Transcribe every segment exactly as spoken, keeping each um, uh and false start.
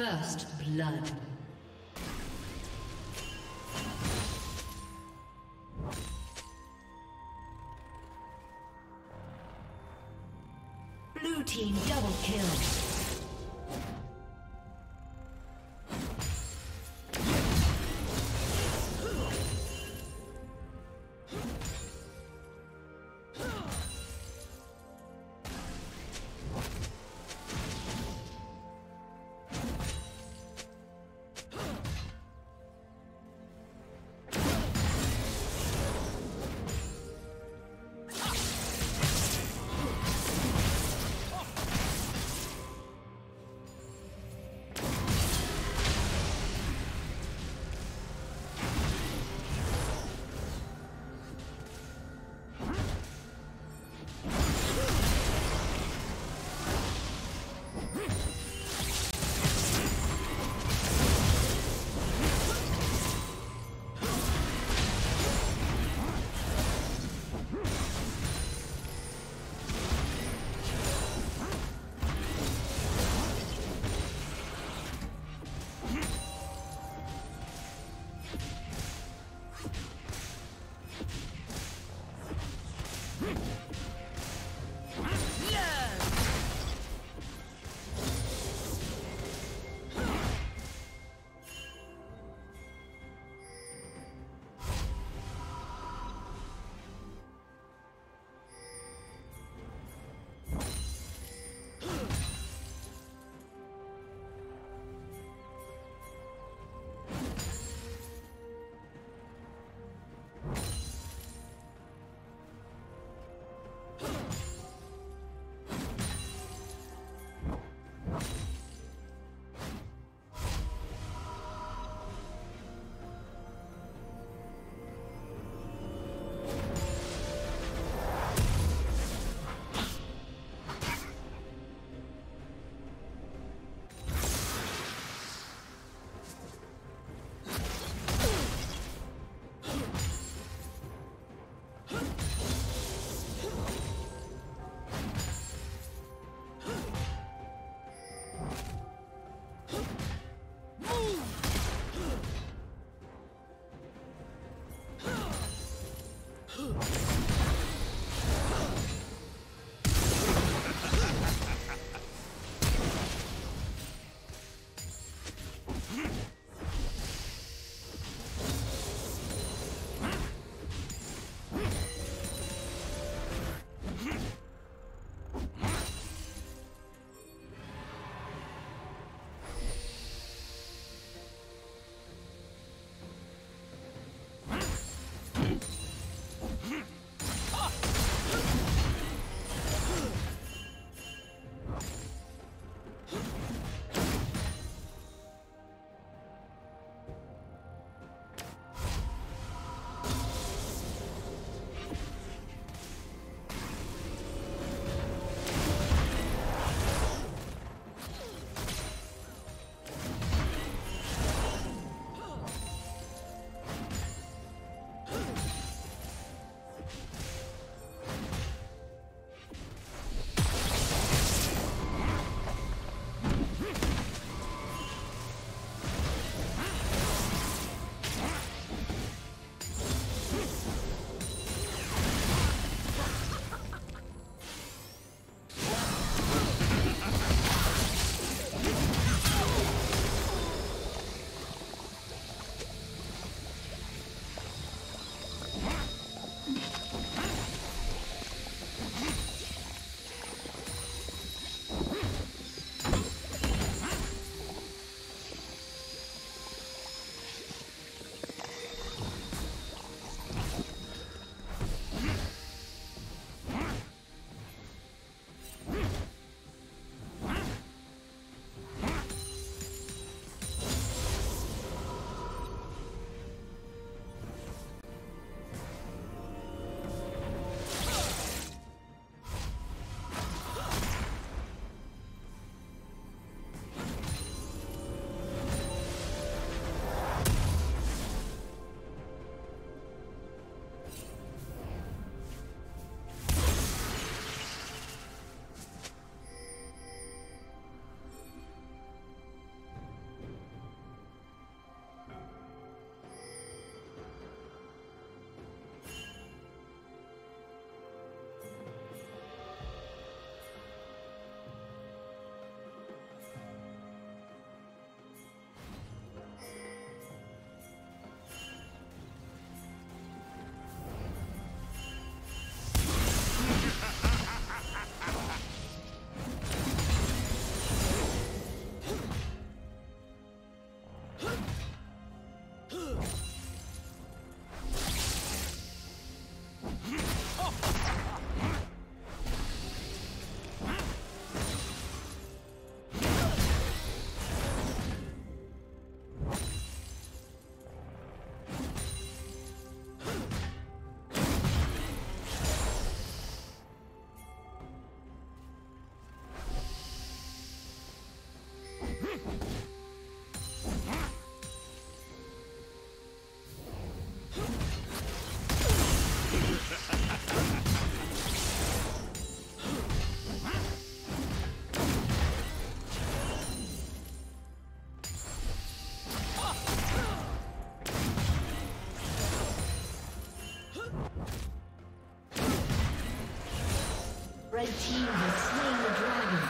First blood. Blue team double kill. Red team has slain the dragon.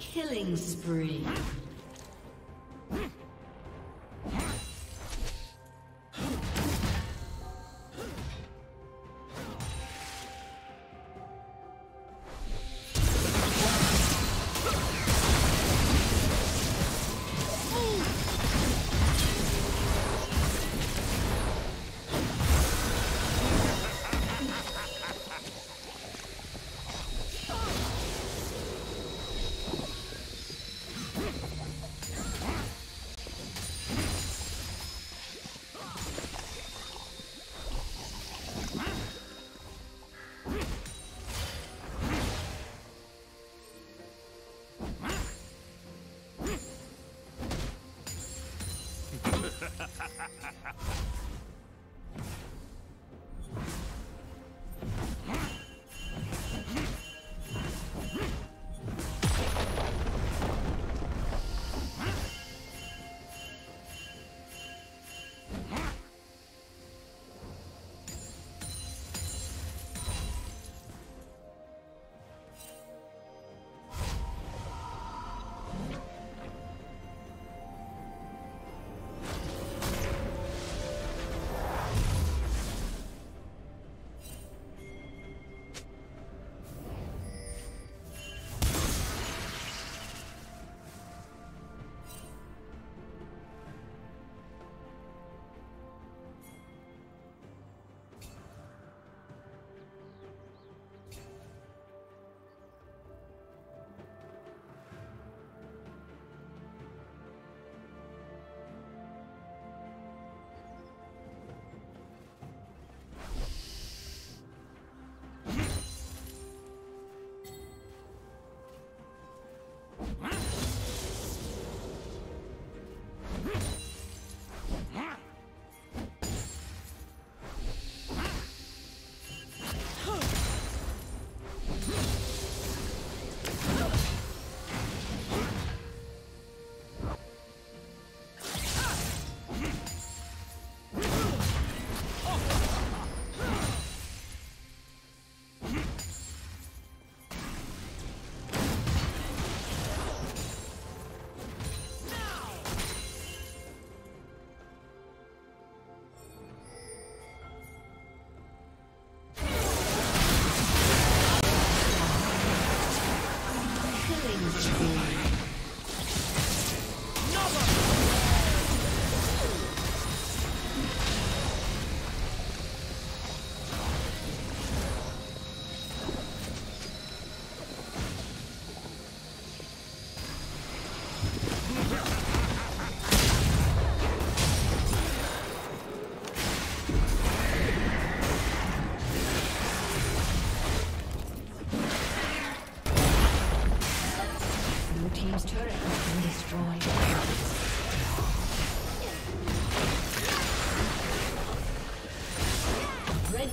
Killing spree.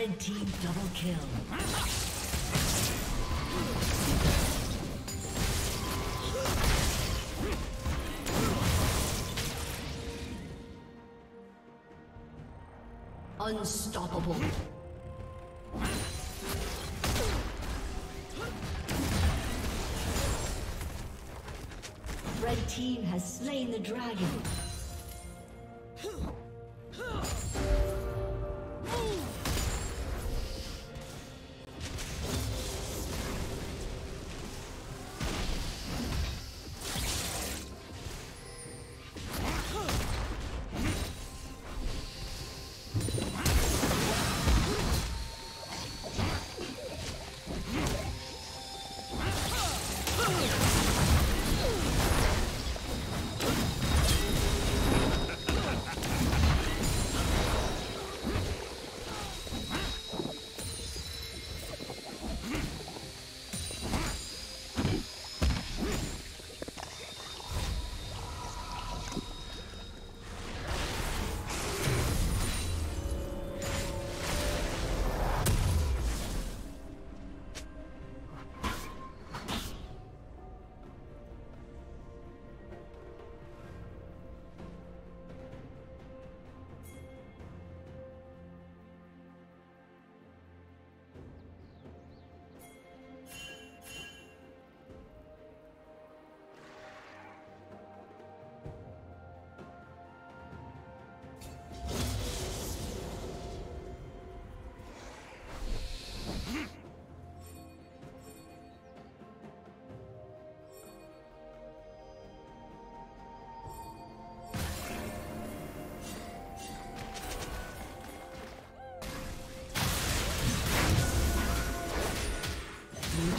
Red team double kill. Unstoppable. Red team has slain the dragon.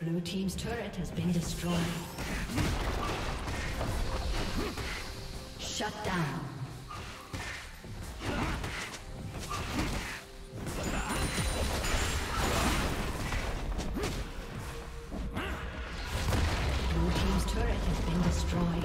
Blue team's turret has been destroyed. Shut down. Blue team's turret has been destroyed.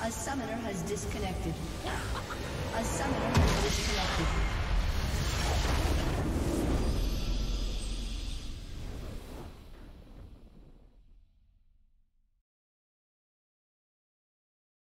A summoner has disconnected. A summoner has disconnected.